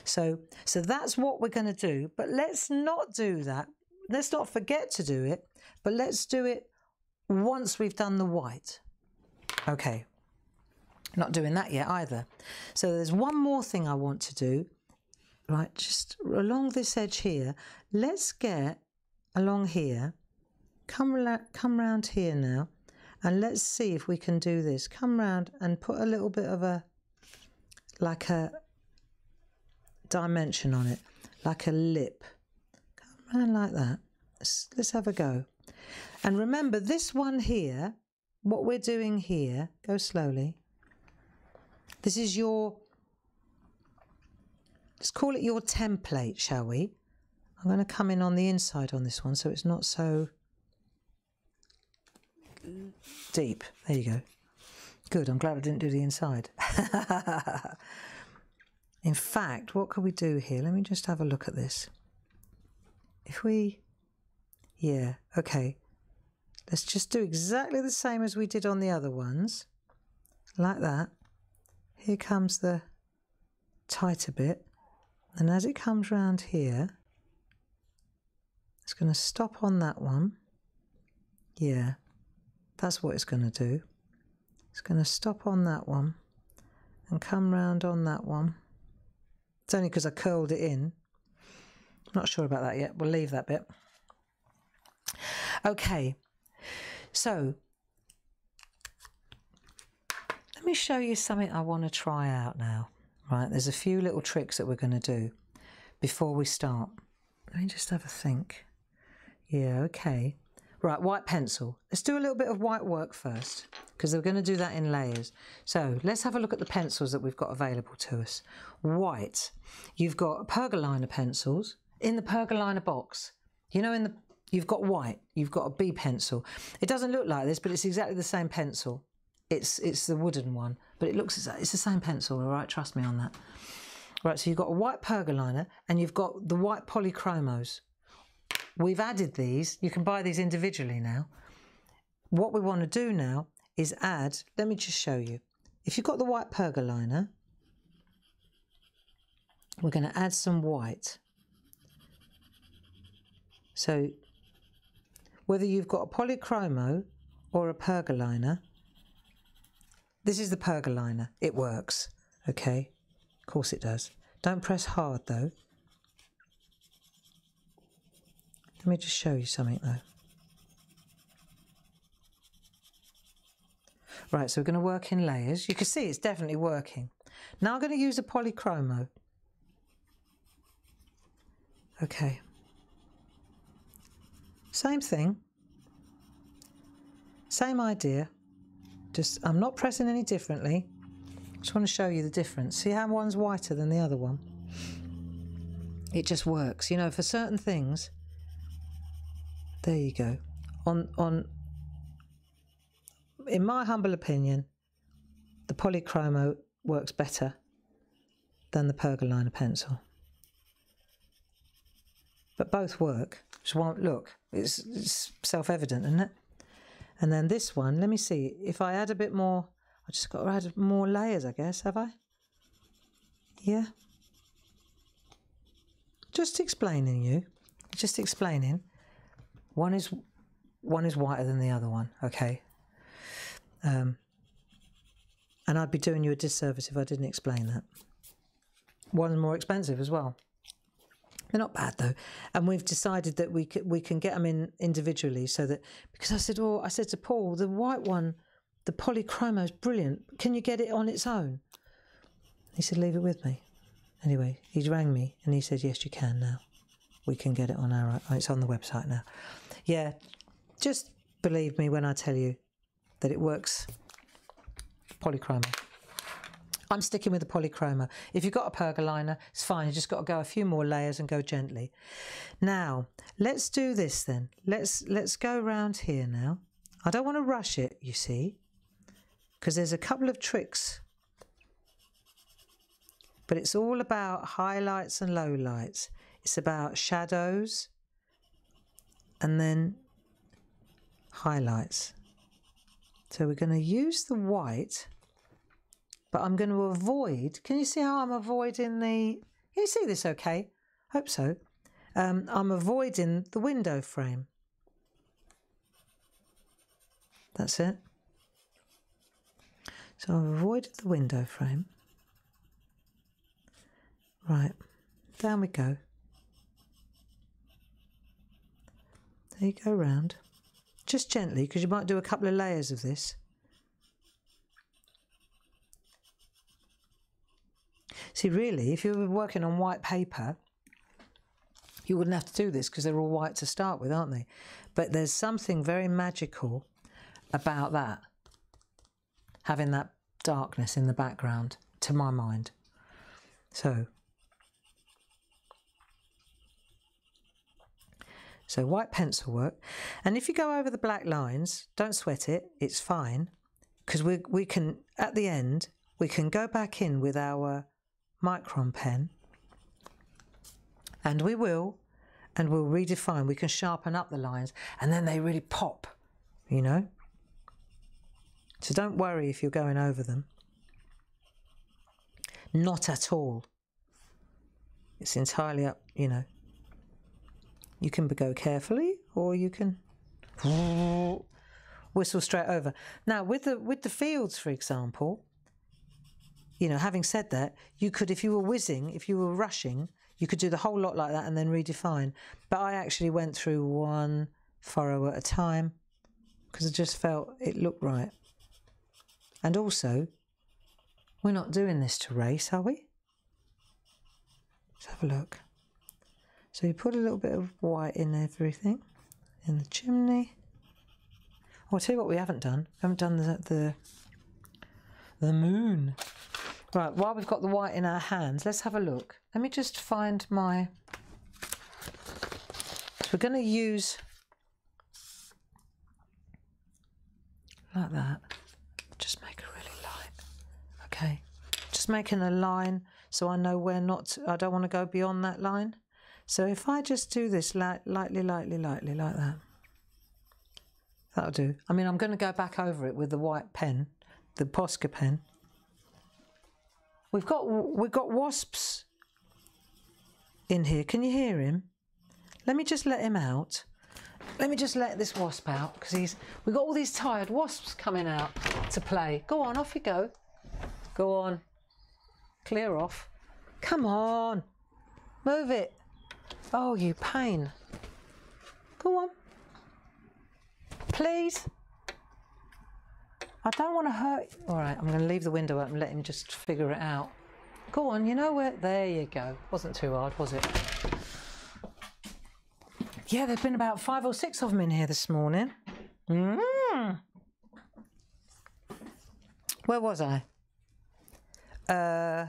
So, so that's what we're going to do, but let's not do that. Let's not forget to do it, but let's do it once we've done the white. Okay. Not doing that yet either. So there's one more thing I want to do, right? Just along this edge here. Let's get along here. Come, come round here now, and let's see if we can do this. Come round and put a little bit of a, like a dimension on it, like a lip. Come round like that. Let's, let's have a go. And remember this one here, what we're doing here, go slowly. This is your, let's call it your template, shall we? I'm going to come in on the inside on this one so it's not so deep. There you go. Good, I'm glad I didn't do the inside. In fact, what could we do here? Let me just have a look at this. If we, yeah, okay. Let's just do exactly the same as we did on the other ones. Like that. Here comes the tighter bit, and as it comes round here, it's going to stop on that one. Yeah, that's what it's going to do. It's going to stop on that one and come round on that one. It's only because I curled it in. I'm not sure about that yet. We'll leave that bit. Okay, so let me show you something I want to try out now. Right, there's a few little tricks that we're going to do before we start. Let me just have a think. Yeah, okay. Right, white pencil. Let's do a little bit of white work first because we're going to do that in layers. So let's have a look at the pencils that we've got available to us. White. You've got Pergoliner pencils in the Pergoliner box. You know, in the you've got white. You've got a B pencil. It doesn't look like this, but it's exactly the same pencil. It's, it's the wooden one, but it looks, it's the same pencil, all right? Trust me on that. Right, so you've got a white Pergoliner and you've got the white Polychromos. We've added these. You can buy these individually now. What we want to do now is add, let me just show you. If you've got the white pergoliner, we're going to add some white. So whether you've got a polychromo or a pergoliner, this is the pergoliner. It works. Okay, of course it does. Don't press hard though. Let me just show you something though. Right, so we're going to work in layers. You can see it's definitely working. Now I'm going to use a polychromo. Okay. Same thing. Same idea. Just, I'm not pressing any differently. Just want to show you the difference. See how one's whiter than the other one? It just works. You know, for certain things, there you go. On, on, in my humble opinion, the polychromo works better than the pergoliner pencil. But both work. Just won't look. It's, it's self-evident, isn't it? And then this one, let me see. If I add a bit more, I've just got to add more layers, I guess, have I? Yeah. Just explaining you. Just explaining. One is, one is whiter than the other one, okay? Um, and I'd be doing you a disservice if I didn't explain that. One's more expensive as well. They're not bad though, and we've decided that we can, we can get them in individually, so that, because I said, oh, I said to Paul, the white one, the polychromo is brilliant. Can you get it on its own? He said, leave it with me. Anyway, he rang me and he said, yes, you can now. We can get it on our. It's on the website now. Yeah, just believe me when I tell you that it works. Polychromo. I'm sticking with the polychroma. If you've got a pergoliner, it's fine. You've just got to go a few more layers and go gently. Now, let's do this then. Let's, let's go round here now. I don't want to rush it, you see, because there's a couple of tricks. But it's all about highlights and lowlights. It's about shadows and then highlights. So we're going to use the white... But I'm going to avoid, can you see how I'm avoiding the, can you see this okay? Hope so. Um, I'm avoiding the window frame. That's it. So I've avoided the window frame. Right, down we go. There you go round. Just gently, because you might do a couple of layers of this. See, really, if you were working on white paper, you wouldn't have to do this because they're all white to start with, aren't they? But there's something very magical about that, having that darkness in the background, to my mind. So, so white pencil work. And if you go over the black lines, don't sweat it, it's fine, because we, we can, at the end, we can go back in with our... Micron pen, and we will, and we'll redefine. We can sharpen up the lines, and then they really pop, you know. So don't worry if you're going over them. Not at all. It's entirely up, you know. You can go carefully, or you can whistle straight over. Now, with the with the fields, for example. You know, having said that, you could, if you were whizzing, if you were rushing, you could do the whole lot like that and then redefine. But I actually went through one furrow at a time because I just felt it looked right. And also, we're not doing this to race, are we? Let's have a look. So you put a little bit of white in everything, in the chimney. Well, I'll tell you what we haven't done. We haven't done the, the, the moon. Right, while we've got the white in our hands, let's have a look. Let me just find my... So we're going to use... Like that. Just make it really light. Okay. Just making a line so I know where not to... I don't want to go beyond that line. So if I just do this light, lightly, lightly, lightly like that, that'll do. I mean, I'm going to go back over it with the white pen, the Posca pen. We've got, we've got wasps in here. Can you hear him? Let me just let him out. Let me just let this wasp out, because he's, we've got all these tired wasps coming out to play. Go on, off you go. Go on. Clear off. Come on. Move it. Oh, you pain. Go on. Please. I don't want to hurt you. All right, I'm going to leave the window up and let him just figure it out. Go on, you know where? There you go. Wasn't too hard, was it? Yeah, there've been about five or six of them in here this morning. Mm. Where was I? Uh,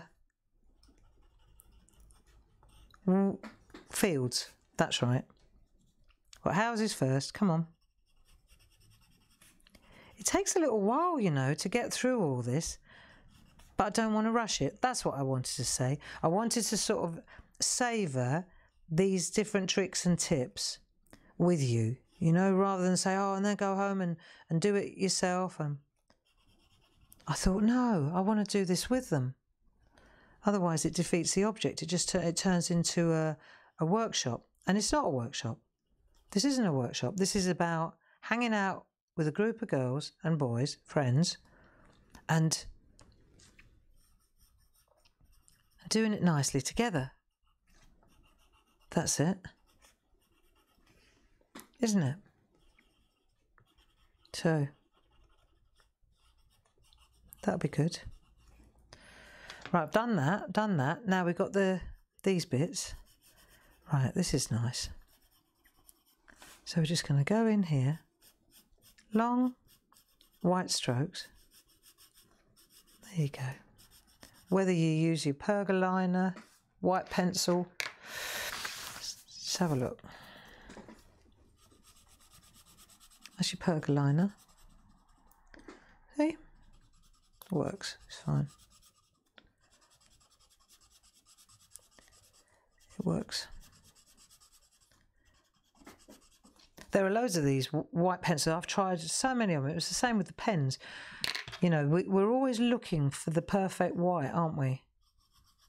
fields. That's right. Well, houses first. Come on. It takes a little while, you know, to get through all this, but I don't want to rush it. That's what I wanted to say. I wanted to sort of savour these different tricks and tips with you, you know, rather than say, oh, and then go home and, and do it yourself. And I thought, no, I want to do this with them. Otherwise it defeats the object. It just it turns into a, a workshop, and it's not a workshop. This isn't a workshop. This is about hanging out with a group of girls and boys, friends, and doing it nicely together. That's it, isn't it? So that'll be good. Right, I've done that, done that. Now we've got the these bits. Right, this is nice. So we're just going to go in here, long white strokes. There you go. Whether you use your Pergoliner, white pencil. Let's have a look. That's your Pergoliner. See? It works. It's fine. It works. There are loads of these white pencils. I've tried so many of them. It was the same with the pens. You know, we, we're always looking for the perfect white, aren't we?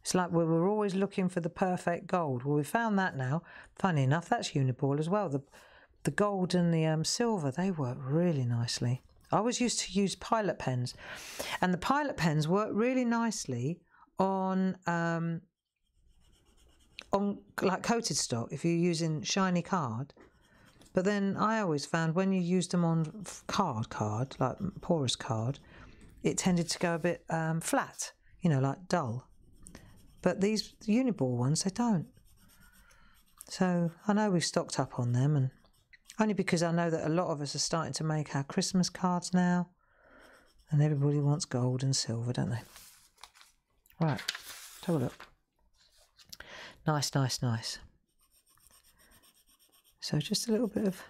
It's like we were always looking for the perfect gold. Well, we found that now. Funny enough, that's Uniball as well. The, the gold and the um, silver, they work really nicely. I was used to use Pilot pens. And the Pilot pens work really nicely on, um, on like coated stock, if you're using shiny card. But then I always found when you used them on card, card, like porous card, it tended to go a bit um, flat, you know, like dull. But these Uniball ones, they don't. So I know we've stocked up on them, and only because I know that a lot of us are starting to make our Christmas cards now, and everybody wants gold and silver, don't they? Right, let's have a look. Nice, nice, nice. So just a little bit of...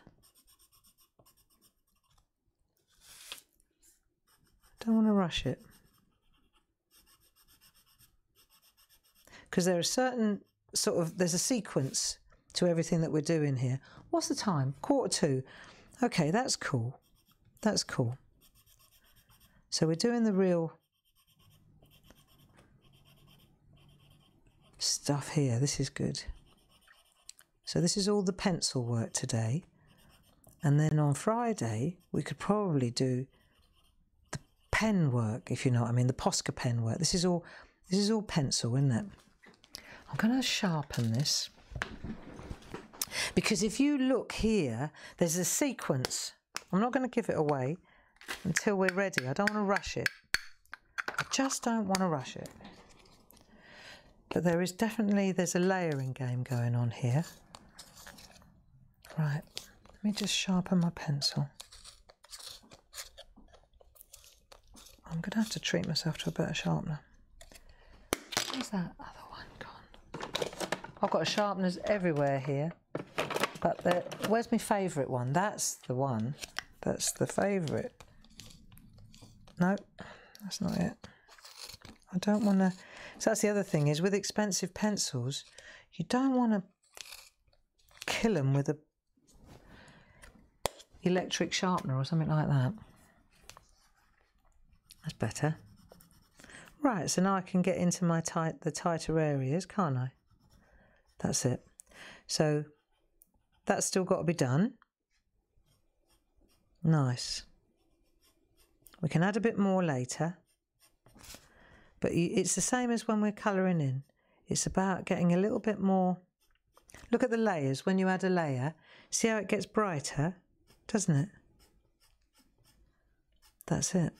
Don't want to rush it. Because there are certain sort of, there's a sequence to everything that we're doing here. What's the time? quarter to. Okay, that's cool. That's cool. So we're doing the real stuff here. This is good. So this is all the pencil work today. And then on Friday, we could probably do the pen work, if you know what I mean, the Posca pen work. This is all, this is all pencil, isn't it? I'm going to sharpen this, because if you look here, there's a sequence. I'm not going to give it away until we're ready. I don't want to rush it. I just don't want to rush it. But there is definitely, there's a layering game going on here. Right, let me just sharpen my pencil. I'm going to have to treat myself to a better sharpener. Where's that other one gone? I've got sharpeners everywhere here, but the, where's my favourite one? That's the one. That's the favourite. No, that's not it. I don't want to... So that's the other thing is, with expensive pencils, you don't want to kill them with a electric sharpener or something like that. That's better. Right, so now I can get into my tight, the tighter areas, can't I? That's it. So that's still got to be done. Nice. We can add a bit more later. But it's the same as when we're colouring in. It's about getting a little bit more... Look at the layers. When you add a layer, see how it gets brighter, doesn't it? That's it.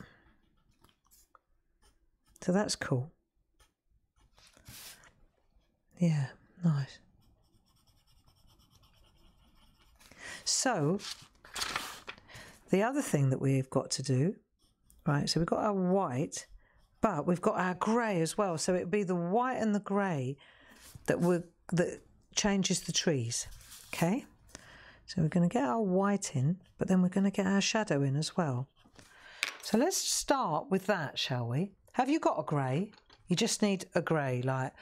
So that's cool. Yeah, nice. So, the other thing that we've got to do, right, so we've got our white, but we've got our grey as well. So it'd be the white and the grey that we're, that changes the trees, okay? So we're going to get our white in, but then we're going to get our shadow in as well. So let's start with that, shall we? Have you got a grey? You just need a grey, like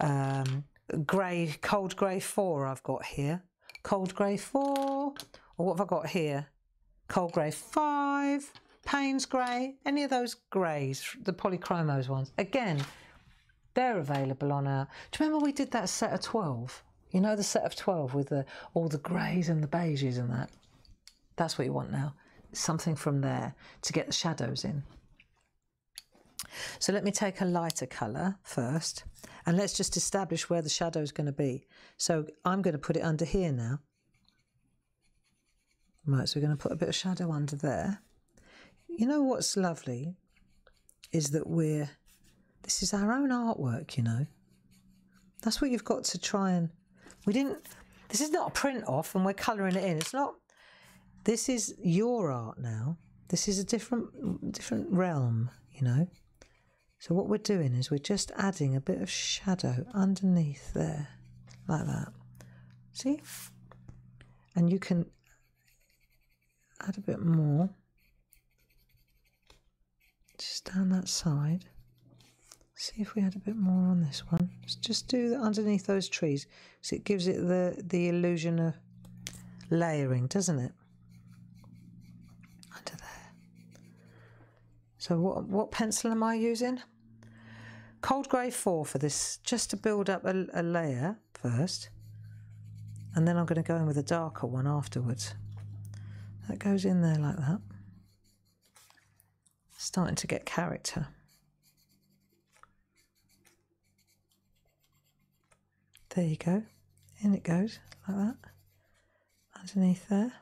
um, grey, cold grey four I've got here. Cold grey four, or what have I got here? Cold grey five, Payne's gray, any of those greys, the Polychromos ones. Again, they're available on our... Do you remember we did that set of twelve? You know, the set of twelve with the, all the greys and the beiges and that? That's what you want now. Something from there to get the shadows in. So let me take a lighter colour first, and let's just establish where the shadow is going to be. So I'm going to put it under here now. Right, so we're going to put a bit of shadow under there. You know what's lovely is that we're... This is our own artwork, you know. That's what you've got to try and... We didn't... This is not a print off and we're colouring it in. It's not... This is your art now. This is a different, different realm, you know. So what we're doing is we're just adding a bit of shadow underneath there, like that. See? And you can add a bit more, just down that side. See if we add a bit more on this one. Just do that underneath those trees, because it gives it the, the illusion of layering, doesn't it? Under there. So what, what pencil am I using? Cold grey four for this, just to build up a, a layer first, and then I'm going to go in with a darker one afterwards. That goes in there like that. Starting to get character. There you go. In it goes, like that. Underneath there.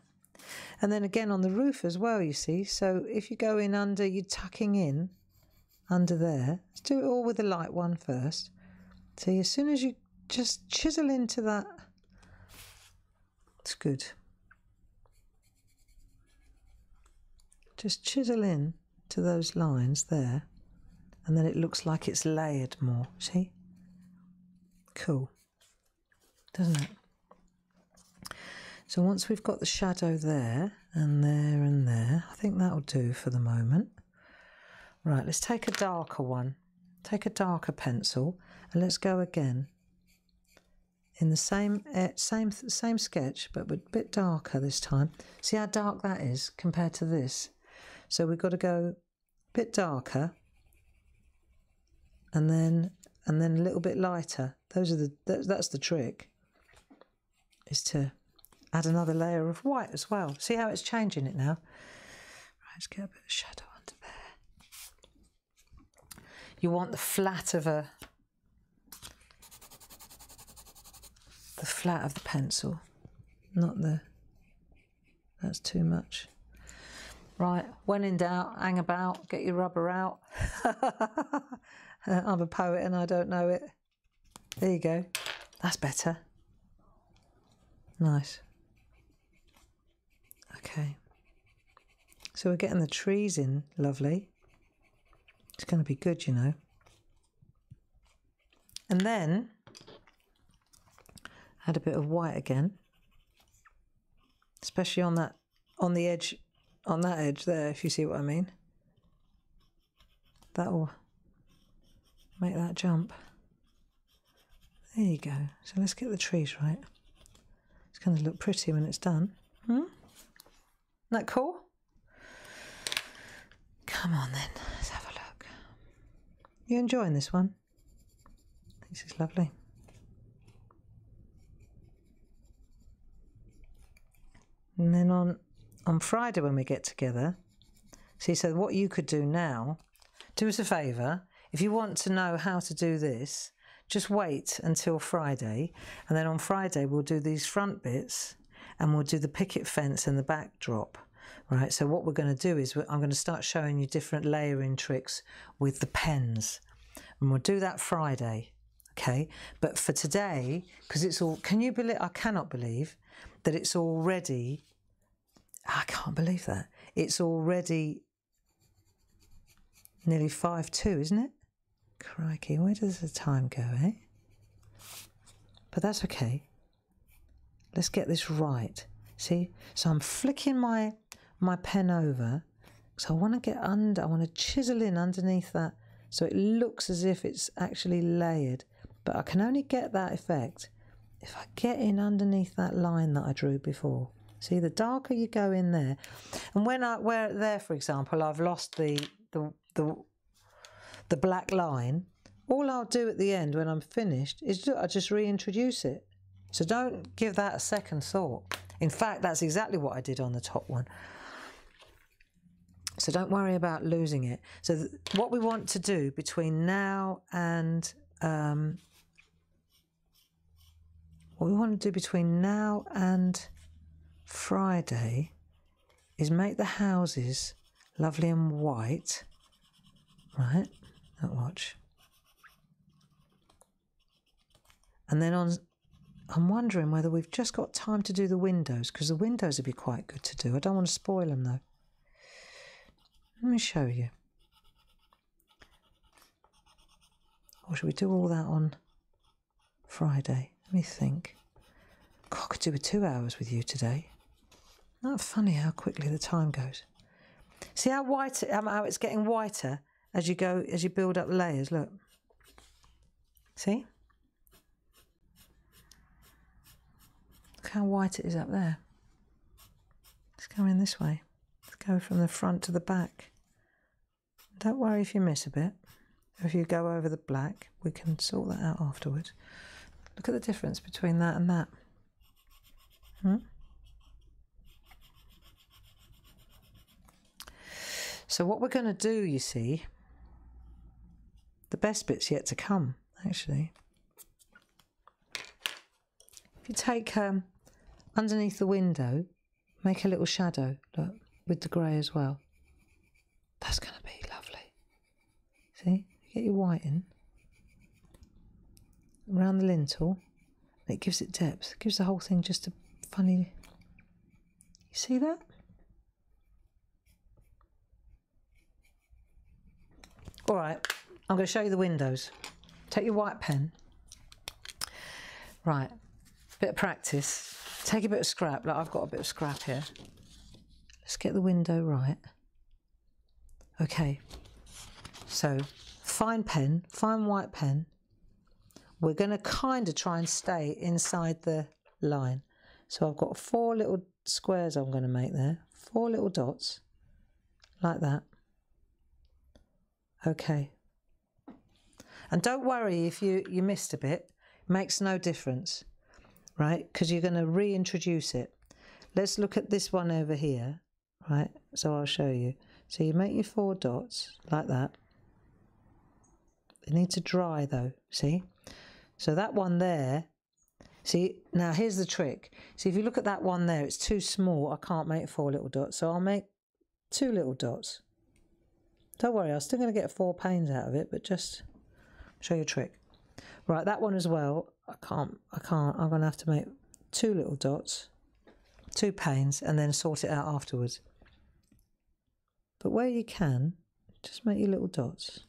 And then again on the roof as well, you see. So if you go in under, you're tucking in under there. Let's do it all with the light one first. See, as soon as you just chisel into that, it's good. Just chisel in to those lines there, and then it looks like it's layered more, see? Cool, doesn't it? So once we've got the shadow there, and there, and there, I think that'll do for the moment. Right, let's take a darker one. Take a darker pencil, and let's go again. In the same, same, same sketch, but a bit darker this time. See how dark that is compared to this? So we've got to go a bit darker, and then and then a little bit lighter. Those are the that's the trick. Is to add another layer of white as well. See how it's changing it now? Right, let's get a bit of shadow under there. You want the flat of a the flat of the pencil, not the. That's too much. Right, when in doubt, hang about, get your rubber out. I'm a poet and I don't know it. There you go. That's better. Nice. Okay. So we're getting the trees in, lovely. It's going to be good, you know. And then, add a bit of white again. Especially on that, on the edge... on that edge there, if you see what I mean. That will make that jump. There you go. So let's get the trees right. It's going to look pretty when it's done. Hmm? Isn't that cool? Come on then, let's have a look. You enjoying this one? This is lovely. And then on, on Friday when we get together, see, so what you could do now, do us a favour, if you want to know how to do this, just wait until Friday, and then on Friday we'll do these front bits and we'll do the picket fence and the backdrop, right? So what we're going to do is we're, I'm going to start showing you different layering tricks with the pens, and we'll do that Friday, okay? But for today, because it's all, can you believe, I cannot believe that it's already, I can't believe that, it's already nearly five two, isn't it? Crikey, where does the time go, eh? But that's okay. Let's get this right. See? So I'm flicking my my pen over because I want to get under, I want to chisel in underneath that so it looks as if it's actually layered. But I can only get that effect if I get in underneath that line that I drew before. See, the darker you go in there. And when I, where there, for example, I've lost the, the, the, the black line, all I'll do at the end when I'm finished is I just reintroduce it. So don't give that a second thought. In fact, that's exactly what I did on the top one. So don't worry about losing it. So th what we want to do between now and... Um, what we want to do between now and Friday is make the houses lovely and white, right? Don't watch. And then on, I'm wondering whether we've just got time to do the windows, because the windows would be quite good to do. I don't want to spoil them though. Let me show you. Or should we do all that on Friday? Let me think. God, I could do with two hours with you today. Isn't that funny how quickly the time goes? See how white, how it's getting whiter as you go, as you build up the layers. Look, see? Look how white it is up there. Let's go in this way. Let's go from the front to the back. Don't worry if you miss a bit. If you go over the black, we can sort that out afterwards. Look at the difference between that and that. Hmm? So what we're going to do, you see, the best bit's yet to come, actually. If you take um, underneath the window, make a little shadow, look, with the grey as well. That's going to be lovely. See, get your white in, around the lintel, and it gives it depth, it gives the whole thing just a funny, you see that? All right, I'm going to show you the windows. Take your white pen. Right, bit of practice. Take a bit of scrap, like I've got a bit of scrap here. Let's get the window right. Okay, so fine pen, fine white pen. We're going to kind of try and stay inside the line. So I've got four little squares I'm going to make there, four little dots, like that. Okay, and don't worry if you, you missed a bit, it makes no difference, right? Because you're going to reintroduce it. Let's look at this one over here, right? So I'll show you. So you make your four dots like that. They need to dry though, see? So that one there, see, now here's the trick. See, if you look at that one there, it's too small. I can't make four little dots, so I'll make two little dots. Don't worry, I'm still going to get four panes out of it, but just show you a trick. Right, that one as well, I can't, I can't, I'm going to have to make two little dots, two panes, and then sort it out afterwards. But where you can, just make your little dots.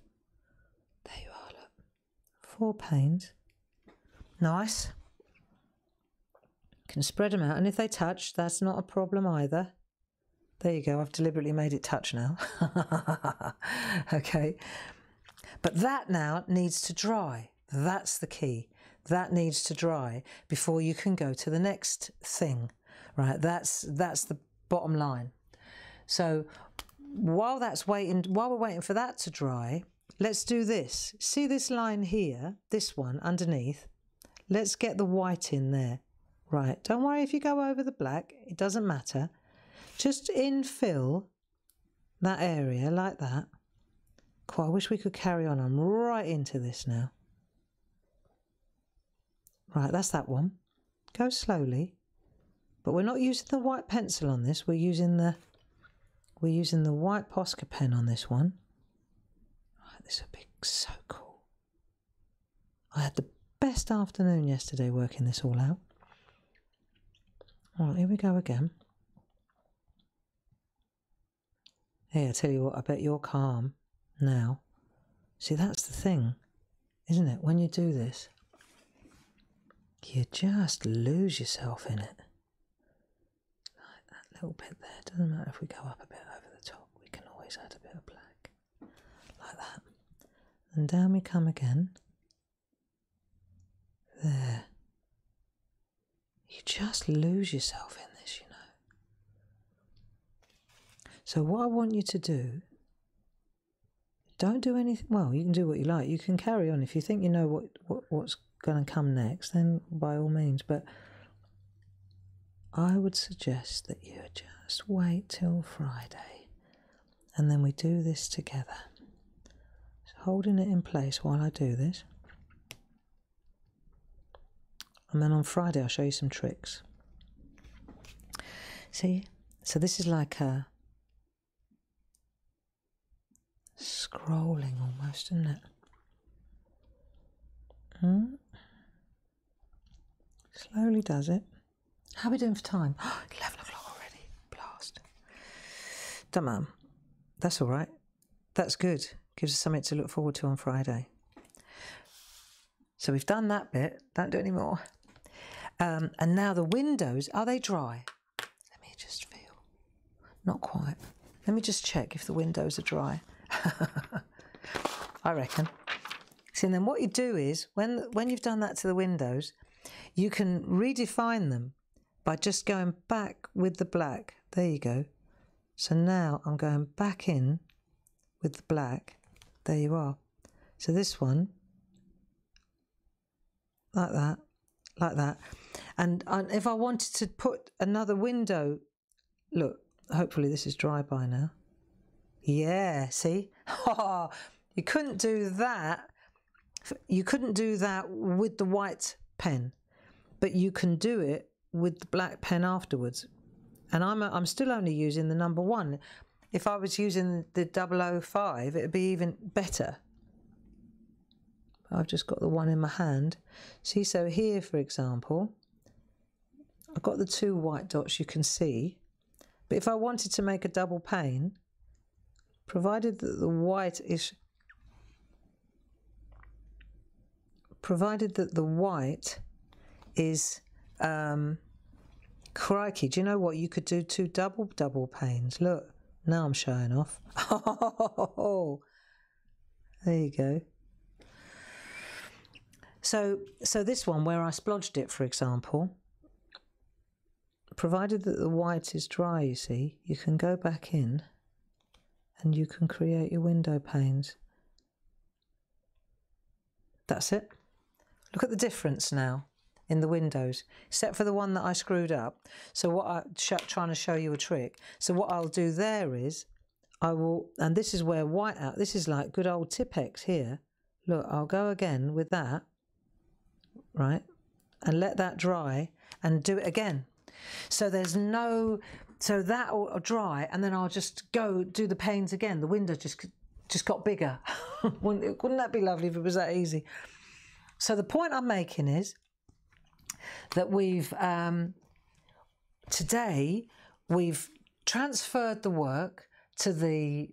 There you are, look. Four panes. Nice. Can spread them out, and if they touch, that's not a problem either. There you go, I've deliberately made it touch now. Okay, but that now needs to dry. That's the key. that needs to dry before you can go to the next thing, right? That's, that's the bottom line. So while that's waiting, while we're waiting for that to dry, let's do this. See this line here, this one underneath? Let's get the white in there, right? Don't worry if you go over the black, it doesn't matter. Just infill that area like that. Cool, I wish we could carry on. I'm right into this now. Right, that's that one. Go slowly. But we're not using the white pencil on this, we're using the we're using the white Posca pen on this one. Right, this would be so cool. I had the best afternoon yesterday working this all out. All right, here we go again. Hey, I tell you what, I bet you're calm now. See, that's the thing, isn't it? When you do this, you just lose yourself in it. Like that little bit there. Doesn't matter if we go up a bit over the top. We can always add a bit of black. Like that. And down we come again. There. You just lose yourself in this, you know. So what I want you to do, don't do anything, well, you can do what you like, you can carry on. If you think you know what, what what's going to come next, then by all means, but I would suggest that you just wait till Friday and then we do this together. So holding it in place while I do this. And then on Friday I'll show you some tricks. See, so this is like a scrolling almost, isn't it? Hmm. Slowly does it. How are we doing for time? eleven o'clock already. Blast. Don't matter. That's all right. That's good. Gives us something to look forward to on Friday. So we've done that bit. Don't do any more. Um, and now the windows, are they dry? Let me just feel. Not quite. Let me just check if the windows are dry. I reckon. See, and then what you do is, when, when you've done that to the windows, you can redefine them by just going back with the black. There you go. So now I'm going back in with the black. There you are. So this one, like that, like that. And I, if I wanted to put another window, look, hopefully this is dry by now. Yeah, see? Oh, you couldn't do that. You couldn't do that with the white pen, but you can do it with the black pen afterwards. And I'm, I'm still only using the number one. If I was using the double oh five, it'd be even better. I've just got the one in my hand. See, so here, for example, I've got the two white dots you can see. But if I wanted to make a double pane, provided that the white is, provided that the white is, um, crikey, do you know what? You could do two double, double panes. Look, now I'm showing off. Oh, there you go. So, so this one where I splodged it, for example, provided that the white is dry, you see, you can go back in and you can create your window panes. That's it. Look at the difference now in the windows, except for the one that I screwed up. So what I'm trying to show you a trick. So what I'll do there is I will, and this is where white out, this is like good old Tippex here. Look, I'll go again with that, right? And let that dry and do it again. So there's no, so that will dry and then I'll just go do the panes again. The window just just got bigger. Wouldn't, wouldn't that be lovely if it was that easy? So the point I'm making is that we've, um, today, we've transferred the work to the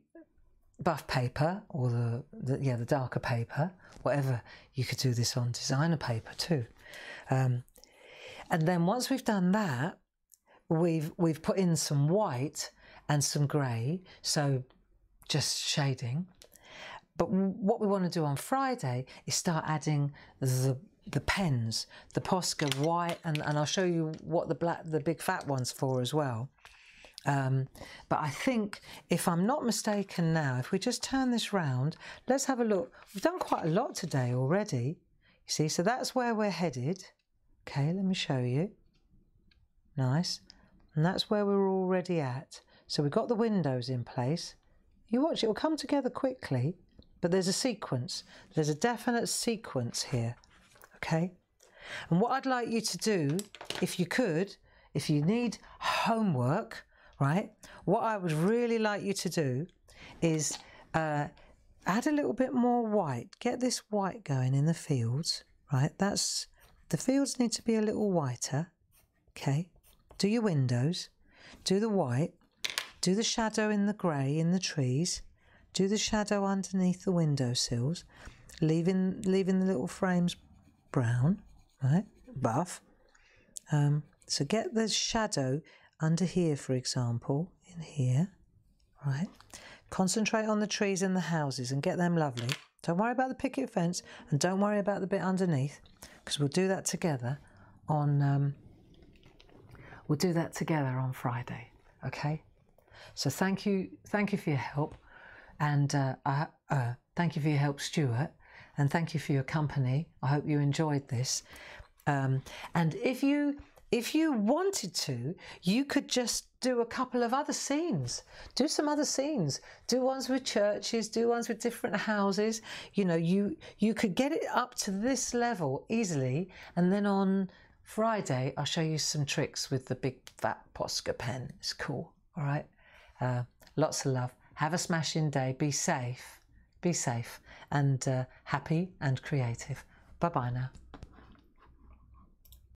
buff paper or the, the, yeah, the darker paper, whatever. You could do this on designer paper too. Um, And then once we've done that, we've we've put in some white and some grey, so just shading. But what we want to do on Friday is start adding the the pens, the Posca white, and, and I'll show you what the black, the big fat one's for as well. Um, but I think, if I'm not mistaken now, if we just turn this round, let's have a look. We've done quite a lot today already, you see, so that's where we're headed. Okay, let me show you. Nice. And that's where we're already at. So we've got the windows in place. You watch, it will come together quickly, but there's a sequence. There's a definite sequence here, okay? And what I'd like you to do, if you could, if you need homework, right, what I would really like you to do is uh, add a little bit more white. Get this white going in the fields, right? That's, the fields need to be a little whiter, okay? Do your windows, do the white, do the shadow in the grey in the trees, do the shadow underneath the windowsills, leaving, leaving the little frames brown, right, buff. Um, so get the shadow under here, for example, in here, right? Concentrate on the trees and the houses and get them lovely. Don't worry about the picket fence and don't worry about the bit underneath, because we'll do that together on, um, we'll do that together on Friday, okay? So thank you, thank you for your help, and uh, I, uh, thank you for your help, Stuart, and thank you for your company. I hope you enjoyed this, um, and if you... If you wanted to, you could just do a couple of other scenes. Do some other scenes. Do ones with churches, do ones with different houses. You know, you, you could get it up to this level easily. And then on Friday, I'll show you some tricks with the big fat Posca pen. It's cool, all right? Uh, lots of love. Have a smashing day. Be safe. Be safe and uh, happy and creative. Bye-bye now.